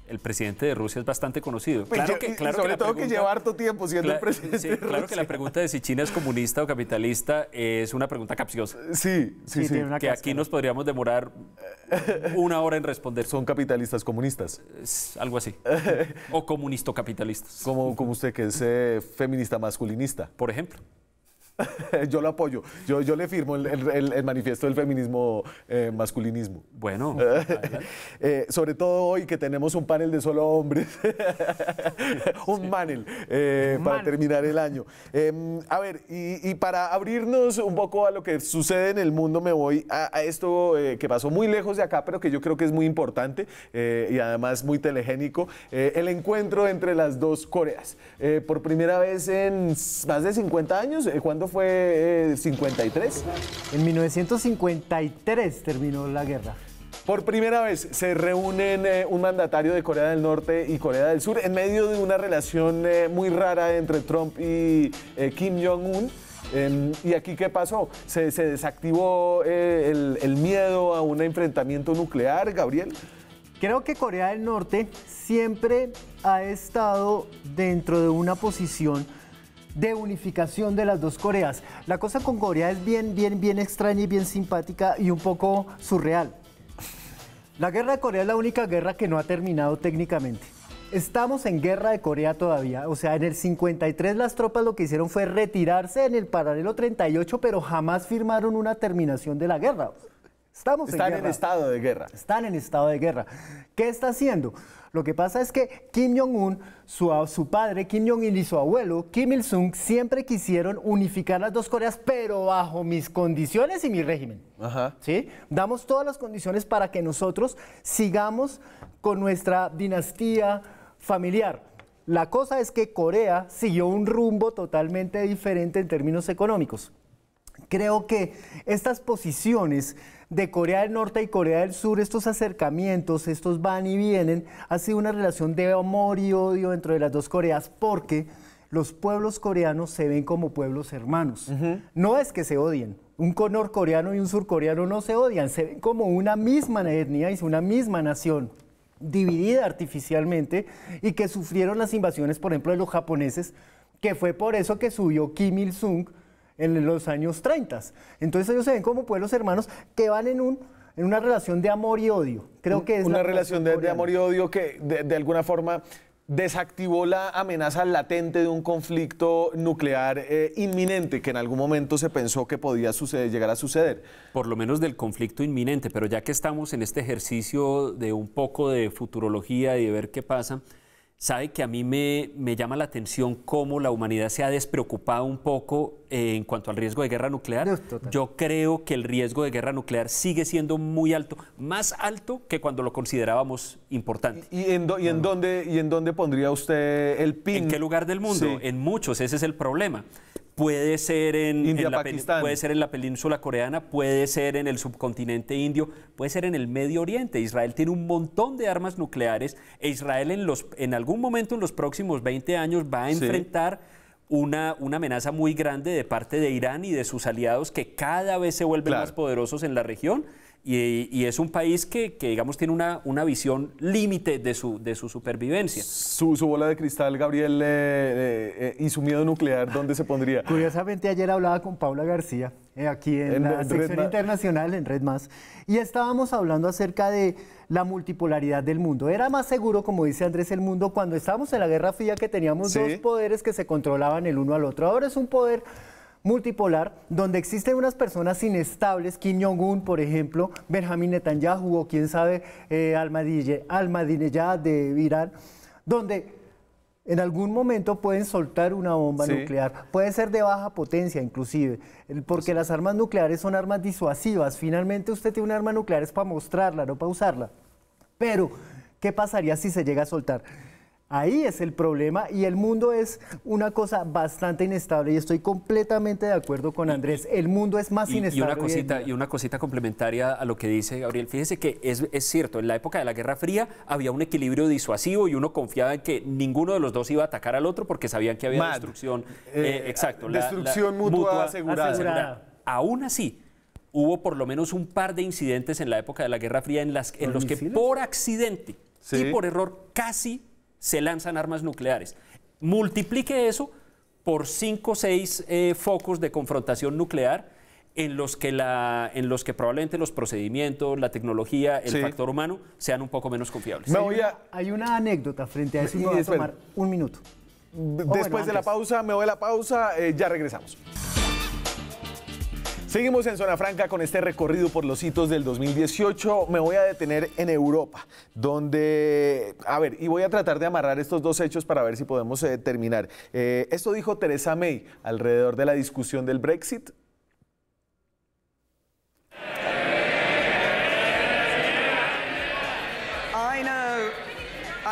el presidente de Rusia es bastante conocido. Pues claro que, claro sobre que todo pregunta, que lleva harto tiempo siendo el presidente sí, de Rusia. Claro que la pregunta de si China es comunista o capitalista es una pregunta capciosa. Sí, sí, sí. sí. Una que aquí nos podríamos demorar una hora en responder. Son capitalistas comunistas. Es algo así. O comunisto-capitalistas. Como, como usted que es eh, feminista masculinista. Por ejemplo. Yo lo apoyo, yo, yo le firmo el, el, el manifiesto del feminismo eh, masculinismo. Bueno. eh, sobre todo hoy que tenemos un panel de solo hombres, un sí. panel eh, para terminar el año. Eh, a ver, y, y para abrirnos un poco a lo que sucede en el mundo, me voy a, a esto eh, que pasó muy lejos de acá, pero que yo creo que es muy importante eh, y además muy telegénico, eh, el encuentro entre las dos Coreas. Eh, por primera vez en más de cincuenta años, eh, cuando fue eh, cincuenta y tres? En mil novecientos cincuenta y tres terminó la guerra. Por primera vez se reúnen eh, un mandatario de Corea del Norte y Corea del Sur en medio de una relación eh, muy rara entre Trump y eh, Kim Jong-un. Eh, ¿Y aquí qué pasó? ¿Se, se desactivó eh, el, el miedo a un enfrentamiento nuclear, Gabriel? Creo que Corea del Norte siempre ha estado dentro de una posición de unificación de las dos Coreas. La cosa con Corea es bien, bien, bien extraña y bien simpática y un poco surreal. La guerra de Corea es la única guerra que no ha terminado técnicamente. Estamos en guerra de Corea todavía, o sea, en el cincuenta y tres las tropas lo que hicieron fue retirarse en el paralelo treinta y ocho, pero jamás firmaron una terminación de la guerra. Estamos Están en, guerra. en estado de guerra. Están en estado de guerra. ¿Qué está haciendo? Lo que pasa es que Kim Jong-un, su, su padre Kim Jong-il y su abuelo Kim Il-sung siempre quisieron unificar las dos Coreas, pero bajo mis condiciones y mi régimen. Ajá. ¿Sí? Damos todas las condiciones para que nosotros sigamos con nuestra dinastía familiar. La cosa es que Corea siguió un rumbo totalmente diferente en términos económicos. Creo que estas posiciones de Corea del Norte y Corea del Sur, estos acercamientos, estos van y vienen, ha sido una relación de amor y odio dentro de las dos Coreas porque los pueblos coreanos se ven como pueblos hermanos. Uh-huh. No es que se odien, un norcoreano y un surcoreano no se odian, se ven como una misma etnia y una misma nación, dividida artificialmente y que sufrieron las invasiones, por ejemplo, de los japoneses, que fue por eso que subió Kim Il-sung en los años treinta. Entonces ellos se ven como pueblos hermanos que van en, un, en una relación de amor y odio. Creo que es una relación de, de amor y odio que de, de alguna forma desactivó la amenaza latente de un conflicto nuclear eh, inminente que en algún momento se pensó que podía suceder, llegar a suceder. Por lo menos del conflicto inminente, pero ya que estamos en este ejercicio de un poco de futurología y de ver qué pasa, sabe que a mí me, me llama la atención cómo la humanidad se ha despreocupado un poco eh, en cuanto al riesgo de guerra nuclear. No, yo creo que el riesgo de guerra nuclear sigue siendo muy alto, más alto que cuando lo considerábamos importante. ¿Y, y, en, do, y, en, dónde, y en dónde pondría usted el pin? ¿En qué lugar del mundo? Sí. En muchos, ese es el problema. Puede ser en, India, en la Pakistán. Puede ser en la península coreana, puede ser en el subcontinente indio, puede ser en el Medio Oriente. Israel tiene un montón de armas nucleares e Israel en, los, en algún momento en los próximos veinte años va a enfrentar sí. una, una amenaza muy grande de parte de Irán y de sus aliados que cada vez se vuelven claro. más poderosos en la región. Y, y es un país que, que digamos, tiene una, una visión límite de su, de su supervivencia. Su, su bola de cristal, Gabriel, eh, eh, eh, y su miedo nuclear, ¿dónde se pondría? Curiosamente, ayer hablaba con Paula García, eh, aquí en, en la sección internacional, en Red Más, y estábamos hablando acerca de la multipolaridad del mundo. Era más seguro, como dice Andrés, el mundo cuando estábamos en la Guerra Fría, que teníamos ¿sí? dos poderes que se controlaban el uno al otro. Ahora es un poder multipolar, donde existen unas personas inestables, Kim Jong-un, por ejemplo, Benjamín Netanyahu o quién sabe, eh, Ahmadinejad de Irán, donde en algún momento pueden soltar una bomba sí. nuclear, puede ser de baja potencia inclusive, porque sí. las armas nucleares son armas disuasivas, finalmente usted tiene un arma nuclear es para mostrarla, no para usarla, pero ¿qué pasaría si se llega a soltar? Ahí es el problema y el mundo es una cosa bastante inestable y estoy completamente de acuerdo con Andrés, el mundo es más y, inestable. Y una, cosita, y una cosita complementaria a lo que dice Gabriel, fíjese que es, es cierto, en la época de la Guerra Fría había un equilibrio disuasivo y uno confiaba en que ninguno de los dos iba a atacar al otro porque sabían que había Mad, destrucción, eh, eh, exacto, destrucción la, la mutua, mutua asegurada. asegurada. Aún así, hubo por lo menos un par de incidentes en la época de la Guerra Fría en, las, en los misiles? que por accidente sí. y por error casi se lanzan armas nucleares. Multiplique eso por cinco o seis eh, focos de confrontación nuclear en los que la, en los que probablemente los procedimientos, la tecnología, el sí. factor humano sean un poco menos confiables. Me voy a... Hay una anécdota frente a eso y me voy a tomar un minuto. Después oh, bueno, de la pausa, me voy a la pausa, eh, ya regresamos. Seguimos en Zona Franca con este recorrido por los hitos del dos mil dieciocho. Me voy a detener en Europa, donde, a ver, y voy a tratar de amarrar estos dos hechos para ver si podemos eh, terminar. Eh, esto dijo Theresa May alrededor de la discusión del Brexit. I know,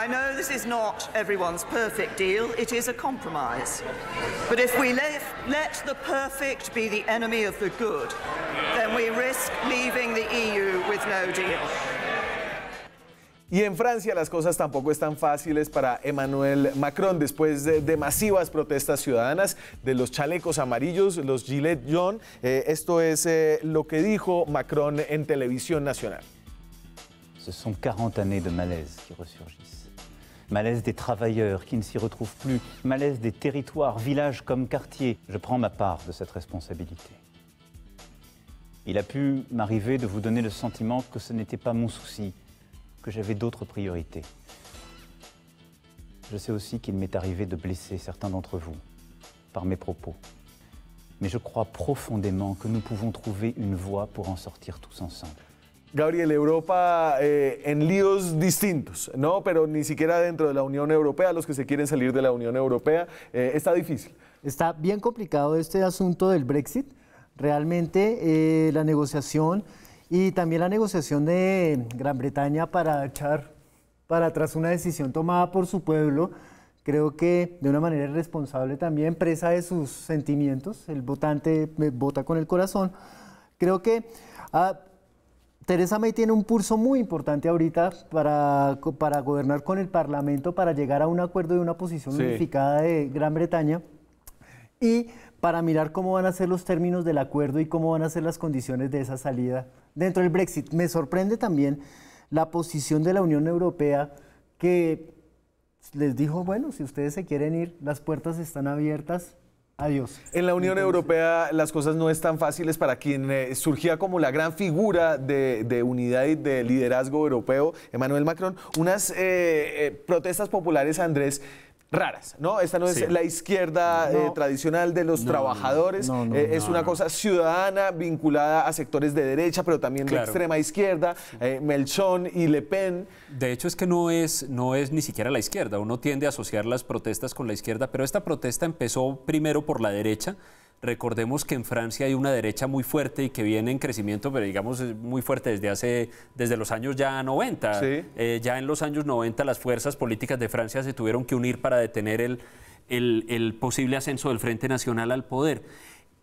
I know this is not everyone's perfect deal. It is a compromise. But if we let, let the perfect be the enemy of the good, then we risk leaving the E U with no deal. Y en Francia las cosas tampoco están fáciles para Emmanuel Macron después de, de masivas protestas ciudadanas de los chalecos amarillos, los gilets jaunes. Eh, esto es eh, lo que dijo Macron en televisión nacional. Ce sont cuarenta años de malaise qui ressurgissent. Malaise des travailleurs qui ne s'y retrouvent plus, malaise des territoires, villages comme quartiers. Je prends ma part de cette responsabilité. Il a pu m'arriver de vous donner le sentiment que ce n'était pas mon souci, que j'avais d'autres priorités. Je sais aussi qu'il m'est arrivé de blesser certains d'entre vous par mes propos. Mais je crois profondément que nous pouvons trouver une voie pour en sortir tous ensemble. Gabriel, Europa eh, en líos distintos, ¿no? Pero ni siquiera dentro de la Unión Europea, los que se quieren salir de la Unión Europea, eh, está difícil. Está bien complicado este asunto del Brexit, realmente eh, la negociación y también la negociación de Gran Bretaña para echar para atrás una decisión tomada por su pueblo, creo que de una manera irresponsable también, presa de sus sentimientos, el votante vota con el corazón. Creo que... Ah, Theresa May tiene un pulso muy importante ahorita para, para gobernar con el Parlamento, para llegar a un acuerdo de una posición sí. unificada de Gran Bretaña y para mirar cómo van a ser los términos del acuerdo y cómo van a ser las condiciones de esa salida dentro del Brexit. Me sorprende también la posición de la Unión Europea que les dijo, bueno, si ustedes se quieren ir, las puertas están abiertas, Adiós. En la Unión Europea las cosas no están fáciles para quien eh, surgía como la gran figura de, de unidad y de liderazgo europeo, Emmanuel Macron. Unas eh, eh, protestas populares, Andrés, raras, ¿no? Esta no es sí. la izquierda no, eh, tradicional de los no, trabajadores, no, no, eh, no, es una no. cosa ciudadana vinculada a sectores de derecha, pero también claro. de extrema izquierda, eh, Melchon y Le Pen. De hecho es que no es, no es ni siquiera la izquierda, uno tiende a asociar las protestas con la izquierda, pero esta protesta empezó primero por la derecha. Recordemos que en Francia hay una derecha muy fuerte y que viene en crecimiento, pero digamos muy fuerte desde hace desde los años ya noventa. Sí. Eh, ya en los años noventa las fuerzas políticas de Francia se tuvieron que unir para detener el, el, el posible ascenso del Frente Nacional al poder.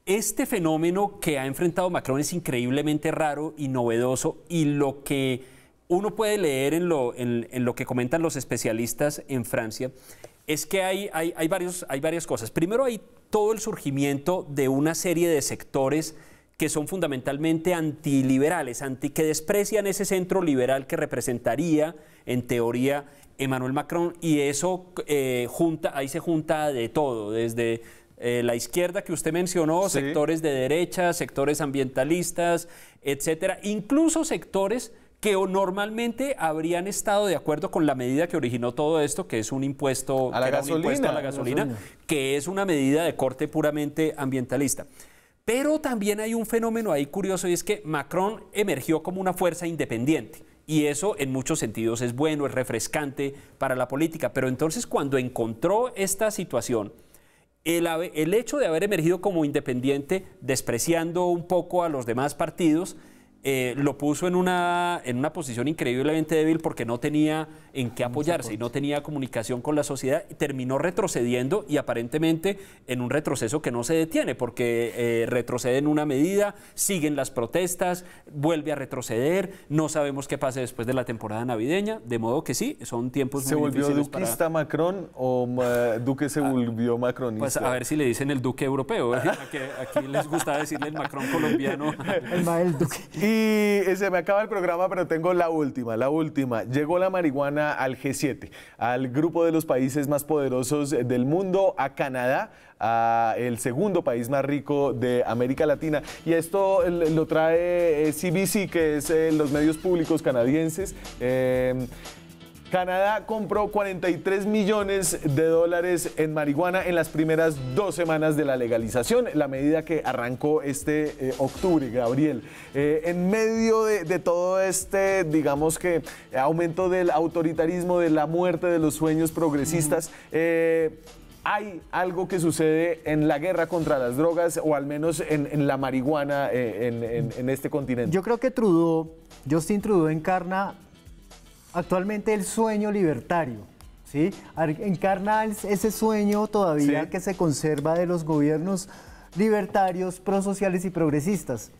Este fenómeno que ha enfrentado Macron es increíblemente raro y novedoso, y lo que uno puede leer en lo, en, en lo que comentan los especialistas en Francia es que hay, hay, hay, varios, hay varias cosas. Primero hay todo el surgimiento de una serie de sectores que son fundamentalmente antiliberales, anti, que desprecian ese centro liberal que representaría, en teoría, Emmanuel Macron, y eso eh, junta, ahí se junta de todo, desde eh, la izquierda que usted mencionó, sí. sectores de derecha, sectores ambientalistas, etcétera, incluso sectores que normalmente habrían estado de acuerdo con la medida que originó todo esto, que es un impuesto a la gasolina, un impuesto a la gasolina, gasolina, que es una medida de corte puramente ambientalista. Pero también hay un fenómeno ahí curioso, y es que Macron emergió como una fuerza independiente, y eso en muchos sentidos es bueno, es refrescante para la política, pero entonces cuando encontró esta situación, el, el hecho de haber emergido como independiente, despreciando un poco a los demás partidos, Eh, lo puso en una, en una posición increíblemente débil porque no tenía en qué apoyarse y no tenía comunicación con la sociedad, y terminó retrocediendo, y aparentemente en un retroceso que no se detiene porque eh, retrocede en una medida, siguen las protestas, vuelve a retroceder, no sabemos qué pase después de la temporada navideña, de modo que sí, son tiempos muy difíciles. ¿Se volvió duquista para... Macron o uh, Duque se ah, volvió macronista? Pues a ver si le dicen el Duque europeo, ¿eh? Aquí, aquí les gusta decirle el Macron colombiano. El mal Duque. Y se me acaba el programa, pero tengo la última, la última. Llegó la marihuana al G siete, al grupo de los países más poderosos del mundo, a Canadá, a el segundo país más rico de América Latina. Y esto lo trae C B C, que es los medios públicos canadienses. Eh, Canadá compró cuarenta y tres millones de dólares en marihuana en las primeras dos semanas de la legalización, la medida que arrancó este eh, octubre, Gabriel. Eh, en medio de, de todo este, digamos que, aumento del autoritarismo, de la muerte de los sueños progresistas, eh, hay algo que sucede en la guerra contra las drogas, o al menos en, en la marihuana eh, en, en, en este continente. Yo creo que Trudeau, Justin Trudeau encarna... actualmente el sueño libertario, ¿sí? Encarna ese sueño todavía, ¿sí?, que se conserva de los gobiernos libertarios, prosociales y progresistas.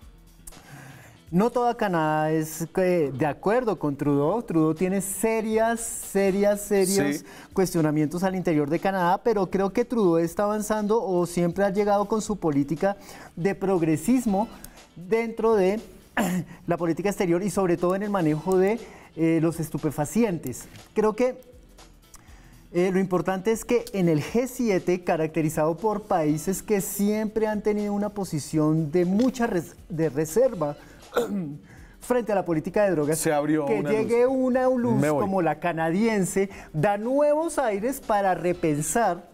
No toda Canadá es eh, de acuerdo con Trudeau. Trudeau tiene serias, serias, serios sí. cuestionamientos al interior de Canadá, pero creo que Trudeau está avanzando, o siempre ha llegado con su política de progresismo dentro de la política exterior y sobre todo en el manejo de Eh, los estupefacientes. Creo que eh, lo importante es que en el G siete, caracterizado por países que siempre han tenido una posición de mucha res de reserva frente a la política de drogas, se abrió que una llegue luz. una luz como la canadiense, da nuevos aires para repensar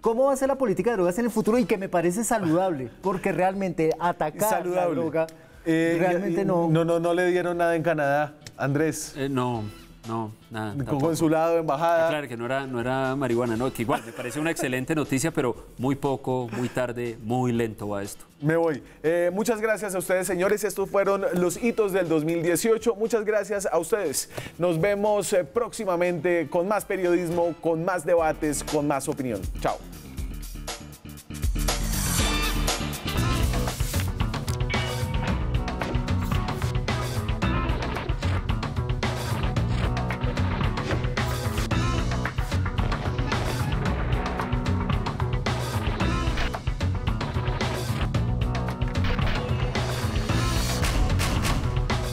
cómo va a ser la política de drogas en el futuro, y que me parece saludable, porque realmente atacar saludable. la droga... Eh, Realmente y, no. No, no. No le dieron nada en Canadá, Andrés. Eh, no, no, nada. Con tampoco. Consulado, embajada. Ah, claro, que no era, no era marihuana, no, que igual me parece una excelente noticia, pero muy poco, muy tarde, muy lento va esto. Me voy. Eh, muchas gracias a ustedes, señores. Estos fueron los hitos del dos mil dieciocho. Muchas gracias a ustedes. Nos vemos eh, próximamente con más periodismo, con más debates, con más opinión. Chao.